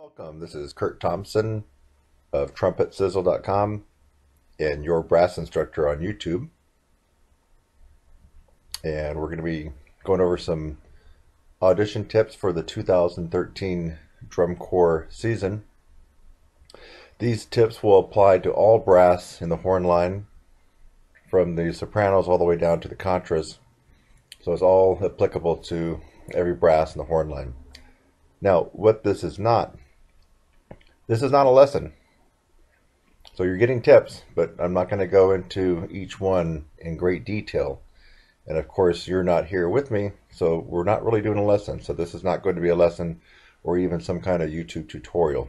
Welcome, this is Kurt Thompson of Trumpetsizzle.com and your brass instructor on YouTube. And we're going to be going over some audition tips for the 2013 drum corps season. These tips will apply to all brass in the horn line, from the sopranos all the way down to the contras. So it's all applicable to every brass in the horn line. Now, what this is not a lesson. So you're getting tips, but I'm not going to go into each one in great detail. And of course, you're not here with me, so we're not really doing a lesson. So this is not going to be a lesson or even some kind of YouTube tutorial.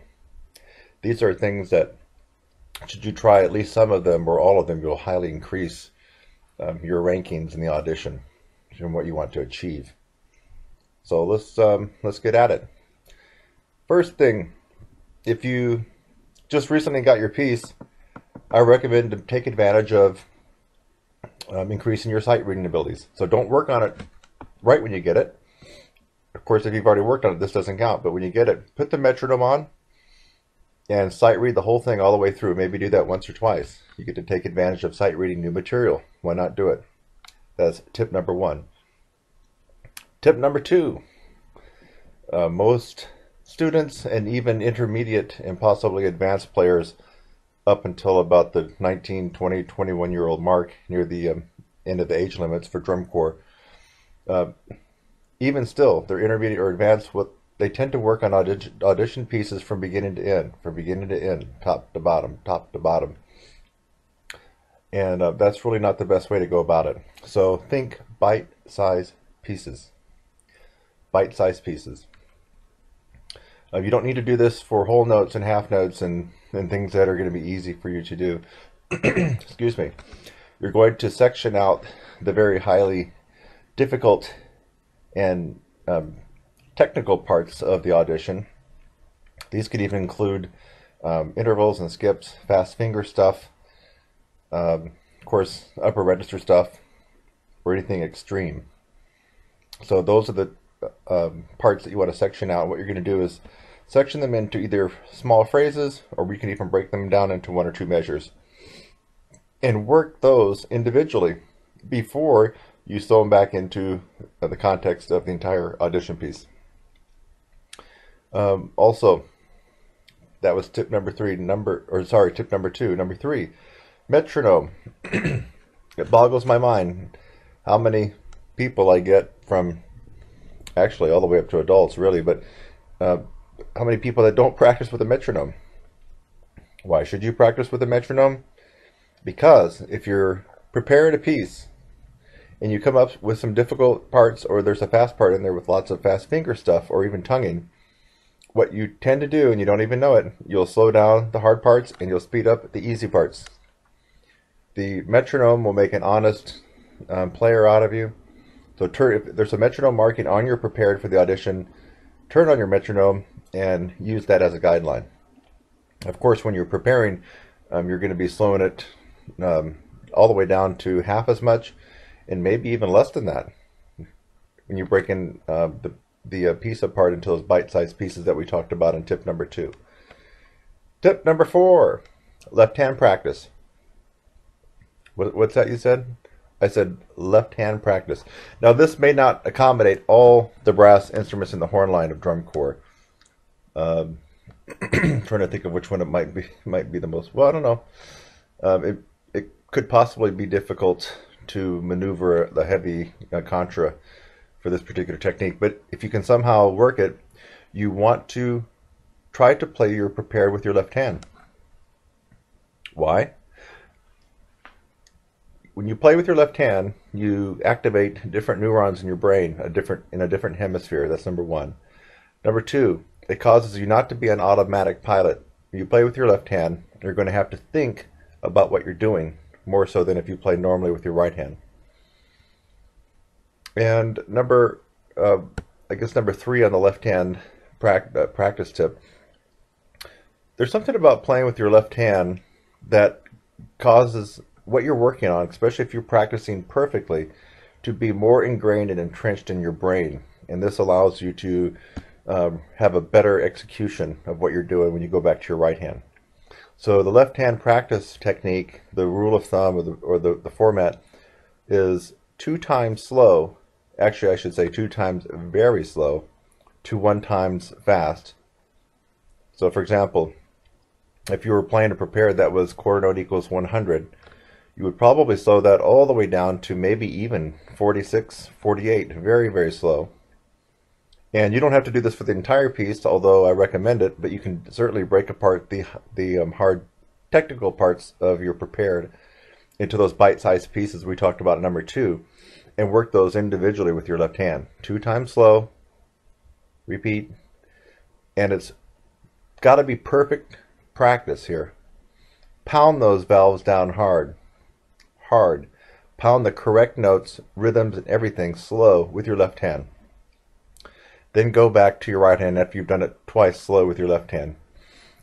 These are things that, should you try at least some of them or all of them, you'll highly increase your rankings in the audition and what you want to achieve. So let's get at it. First thing, if you just recently got your piece, I recommend to take advantage of increasing your sight reading abilities. So don't work on it right when you get it. Of course, if you've already worked on it, this doesn't count. But when you get it, put the metronome on and sight read the whole thing all the way through. Maybe do that once or twice. You get to take advantage of sight reading new material. Why not do it? That's tip number one. Tip number two, most students and even intermediate and possibly advanced players up until about the 19, 20, 21 year old mark, near the end of the age limits for drum corps, even still, they're intermediate or advanced, they tend to work on audition pieces from beginning to end, top to bottom, And that's really not the best way to go about it. So think bite-sized pieces. Bite-sized pieces. You don't need to do this for whole notes and half notes and things that are going to be easy for you to do. Excuse me. You're going to section out the very highly difficult and technical parts of the audition. These could even include intervals and skips, fast finger stuff, of course, upper register stuff, or anything extreme. So those are the parts that you want to section out. What you're going to do is section them into either small phrases, or we can even break them down into one or two measures and work those individually before you sew them back into the context of the entire audition piece. Also, that was tip number three. Tip number two. Number three, metronome. It boggles my mind how many people I get from, actually all the way up to adults really, but how many people that don't practice with a metronome. Why should you practice with a metronome? Because if you're preparing a piece and you come up with some difficult parts, or there's a fast part in there with lots of fast finger stuff or even tonguing, what you tend to do, and you don't even know it, you'll slow down the hard parts and you'll speed up the easy parts. The metronome will make an honest player out of you. So if there's a metronome marking on your prepared for the audition, turn on your metronome and use that as a guideline. Of course, when you're preparing, you're going to be slowing it all the way down to half as much, and maybe even less than that, when you're breaking the piece apart into those bite-sized pieces that we talked about in tip number two. Tip number four, left-hand practice. What's that you said? I said left-hand practice. Now, this may not accommodate all the brass instruments in the horn line of drum corps. Trying to think of which one it might be the most. Well, I don't know. It could possibly be difficult to maneuver the heavy contra for this particular technique. But if you can somehow work it, you want to try to play your prepared with your left hand. Why? When you play with your left hand, you activate different neurons in your brain, in a different hemisphere. That's number one. Number two, it causes you not to be an automatic pilot. When you play with your left hand, you're going to have to think about what you're doing, more so than if you play normally with your right hand. And number three on the left-hand practice tip, there's something about playing with your left hand that causes what you're working on, especially if you're practicing perfectly, to be more ingrained and entrenched in your brain. And this allows you to have a better execution of what you're doing when you go back to your right hand. So the left hand practice technique, the rule of thumb, or the format is 2 times slow, actually I should say 2 times very slow, to 1 times fast. So for example, if you were playing a prepared that was quarter note equals 100, you would probably slow that all the way down to maybe even 46, 48, very, very slow. And you don't have to do this for the entire piece, although I recommend it, but you can certainly break apart the hard technical parts of your prepared into those bite-sized pieces we talked about in number 2, and work those individually with your left hand. 2 times slow, repeat, and it's got to be perfect practice here. Pound those valves down hard, hard. Pound the correct notes, rhythms, and everything slow with your left hand. Then go back to your right hand after you've done it twice slow with your left hand.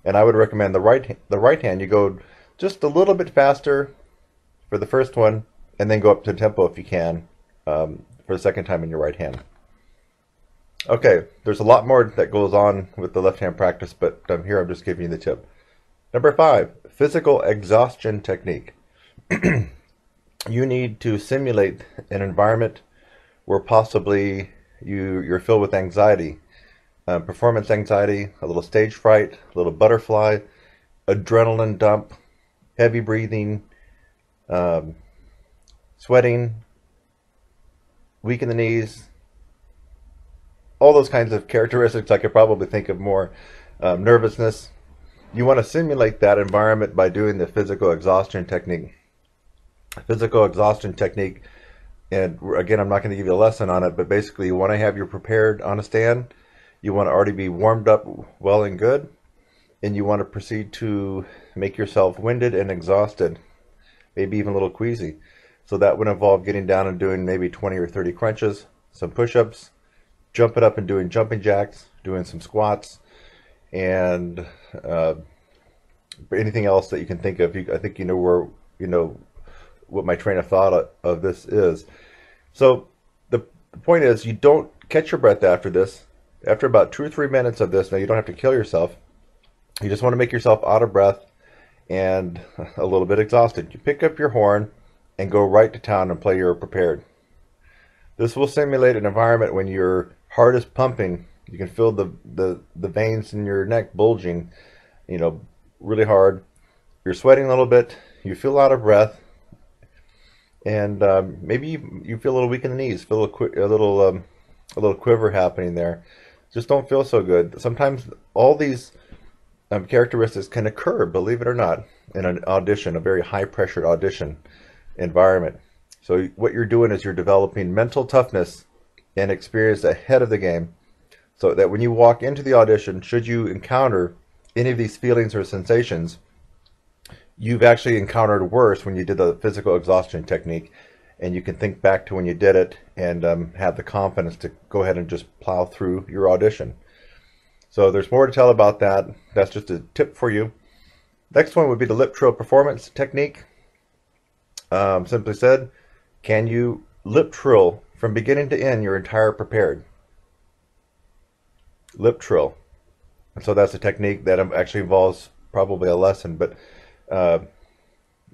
And I would recommend the right hand you go just a little bit faster for the first one, and then go up to tempo if you can for the second time in your right hand. Okay, there's a lot more that goes on with the left hand practice, but here I'm just giving you the tip. Number 5, physical exhaustion technique. You need to simulate an environment where possibly you're filled with anxiety, performance anxiety, a little stage fright, a little butterfly, adrenaline dump, heavy breathing, sweating, weak in the knees, all those kinds of characteristics. I could probably think of more. Nervousness. You want to simulate that environment by doing the physical exhaustion technique. Physical exhaustion technique, and again, I'm not going to give you a lesson on it, but basically you want to have your prepared on a stand, you want to already be warmed up well and good, and you want to proceed to make yourself winded and exhausted, maybe even a little queasy. So that would involve getting down and doing maybe 20 or 30 crunches, some push-ups, jumping up and doing jumping jacks, doing some squats, and anything else that you can think of. I think you know where, you know, what my train of thought of this is. So the point is, you don't catch your breath after this. After about 2 or 3 minutes of this, now you don't have to kill yourself. You just want to make yourself out of breath and a little bit exhausted. You pick up your horn and go right to town and play your prepared. This will simulate an environment when your heart is pumping. You can feel the veins in your neck bulging, you know, really hard. You're sweating a little bit. You feel out of breath. And maybe you feel a little weak in the knees, feel a little quiver happening there. Just don't feel so good. Sometimes all these characteristics can occur, believe it or not, in an audition, a very high-pressured audition environment. So what you're doing is you're developing mental toughness and experience ahead of the game, so that when you walk into the audition, should you encounter any of these feelings or sensations, you've actually encountered worse when you did the physical exhaustion technique, and you can think back to when you did it and have the confidence to go ahead and just plow through your audition. So there's more to tell about that. That's just a tip for you. Next one would be the lip trill performance technique. Simply said, can you lip trill from beginning to end your entire prepared? Lip trill. And so that's a technique that actually involves probably a lesson, but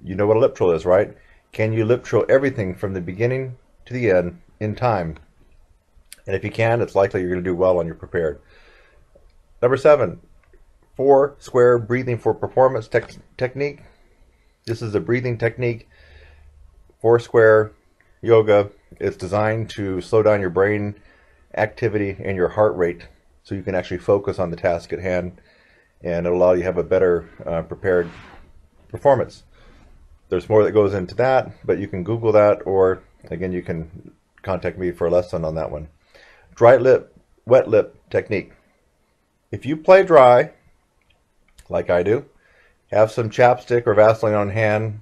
you know what a lip trill is, right? Can you lip trill everything from the beginning to the end in time? And if you can, it's likely you're going to do well when you're prepared. Number 7, 4-square breathing for performance technique. This is a breathing technique, 4-square yoga. It's designed to slow down your brain activity and your heart rate so you can actually focus on the task at hand, and it'll allow you to have a better prepared performance. There's more that goes into that, but you can Google that, or again, you can contact me for a lesson on that one. Dry lip, wet lip technique. If you play dry, like I do, have some chapstick or Vaseline on hand,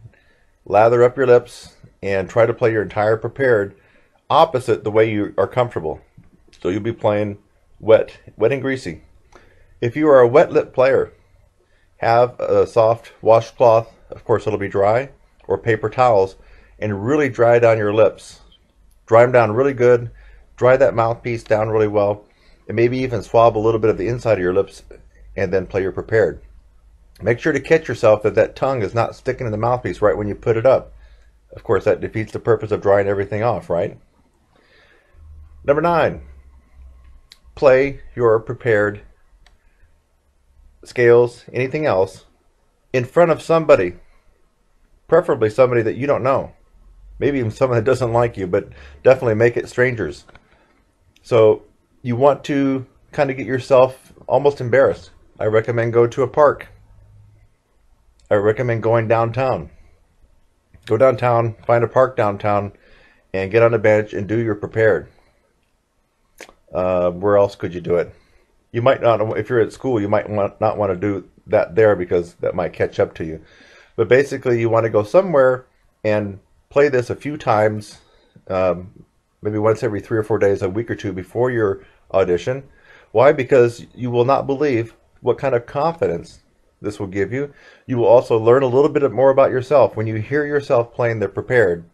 lather up your lips, and try to play your entire prepared opposite the way you are comfortable. So you'll be playing wet and greasy. If you are a wet lip player, have a soft washcloth, of course it'll be dry, or paper towels, and really dry down your lips. Dry them down really good, dry that mouthpiece down really well, and maybe even swab a little bit of the inside of your lips, and then play your prepared. Make sure to catch yourself that that tongue is not sticking in the mouthpiece right when you put it up. Of course, that defeats the purpose of drying everything off, right? Number 9, play your prepared scales, anything else, in front of somebody, preferably somebody that you don't know. Maybe even someone that doesn't like you, but definitely make it strangers. So you want to kind of get yourself almost embarrassed. I recommend go to a park. I recommend going downtown. Go downtown, find a park downtown, and get on a bench and do your prepared. Where else could you do it? You might not, if you're at school, you might not want to do that there because that might catch up to you. But basically, you want to go somewhere and play this a few times, maybe once every 3 or 4 days, a week or two before your audition. Why? Because you will not believe what kind of confidence this will give you. You will also learn a little bit more about yourself when you hear yourself playing the prepared.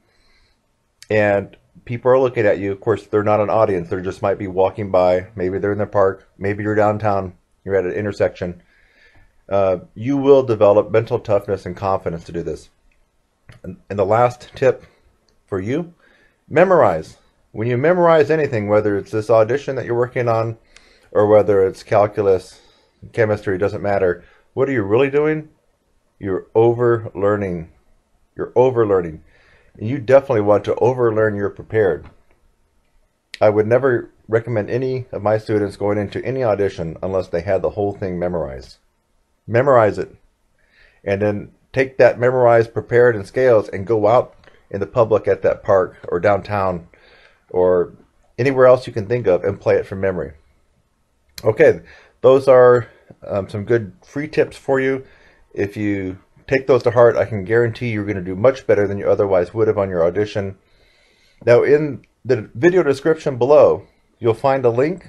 And people are looking at you. Of course, they're not an audience. They just might be walking by. Maybe they're in the park. Maybe you're downtown. You're at an intersection. You will develop mental toughness and confidence to do this. And the last tip for you, memorize. When you memorize anything, whether it's this audition that you're working on or whether it's calculus, chemistry, doesn't matter. What are you really doing? You're overlearning. You're overlearning. And you definitely want to overlearn your prepared. I would never recommend any of my students going into any audition unless they had the whole thing memorized. Memorize it. And then take that memorized, prepared, and scales and go out in the public at that park or downtown or anywhere else you can think of and play it from memory. Okay, those are some good free tips for you. If you take those to heart, I can guarantee you're going to do much better than you otherwise would have on your audition. Now, in the video description below, you'll find a link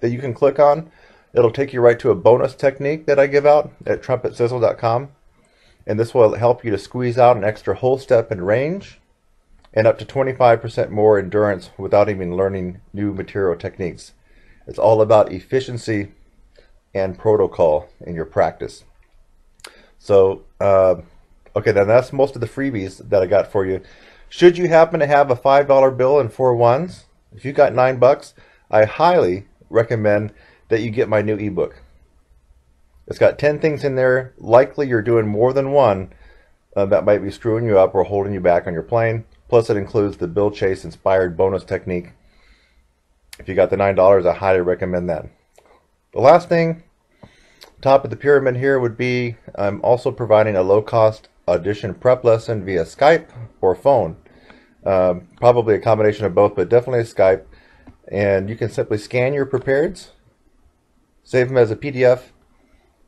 that you can click on. It'll take you right to a bonus technique that I give out at Trumpetsizzle.com. And this will help you to squeeze out an extra whole step in range and up to 25% more endurance without even learning new material techniques. It's all about efficiency and protocol in your practice. So, okay, then that's most of the freebies that I got for you. Should you happen to have a $5 bill and 4 ones, if you got $9, I highly recommend that you get my new ebook. It's got 10 things in there. Likely you're doing more than one that might be screwing you up or holding you back on your plane. Plus it includes the Bill Chase inspired bonus technique. If you got the $9, I highly recommend that. The last thing, top of the pyramid here would be I'm also providing a low-cost audition prep lesson via Skype or phone. Probably a combination of both, but definitely Skype. And you can simply scan your prepareds, save them as a PDF,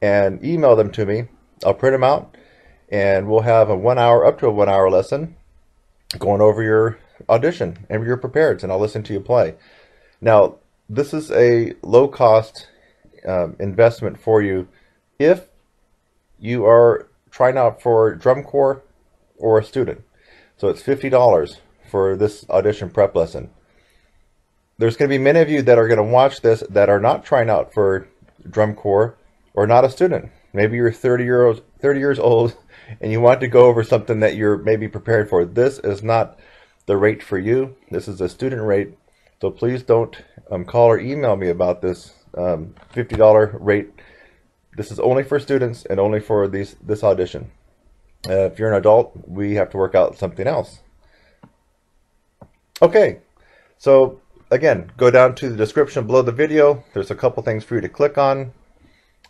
and email them to me. I'll print them out and we'll have a 1 hour, up to a 1 hour lesson going over your audition and your prepareds, and I'll listen to you play. Now, this is a low cost investment for you if you are trying out for drum corps or a student. So it's $50 for this audition prep lesson. There's going to be many of you that are going to watch this that are not trying out for drum corps or not a student. Maybe you're 30 years old and you want to go over something that you're maybe prepared for. This is not the rate for you. This is a student rate. So please don't call or email me about this $50 rate. This is only for students and only for this audition. If you're an adult, we have to work out something else. Okay, so again, go down to the description below the video. There's a couple things for you to click on.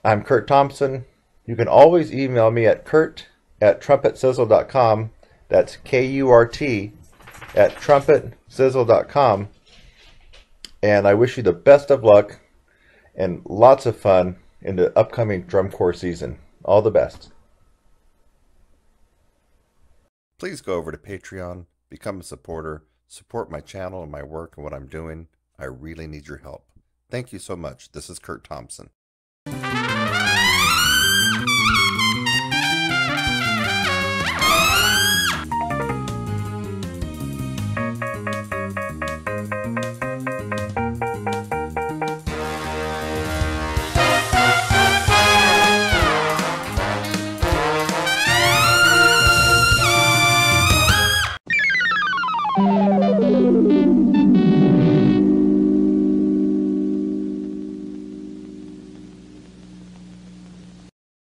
I'm Kurt Thompson. You can always email me at kurt@trumpetsizzle.com. That's K-U-R-T at trumpetsizzle.com. And I wish you the best of luck and lots of fun in the upcoming drum corps season. All the best. Please go over to Patreon, become a supporter, support my channel and my work and what I'm doing. I really need your help. Thank you so much. This is Kurt Thompson.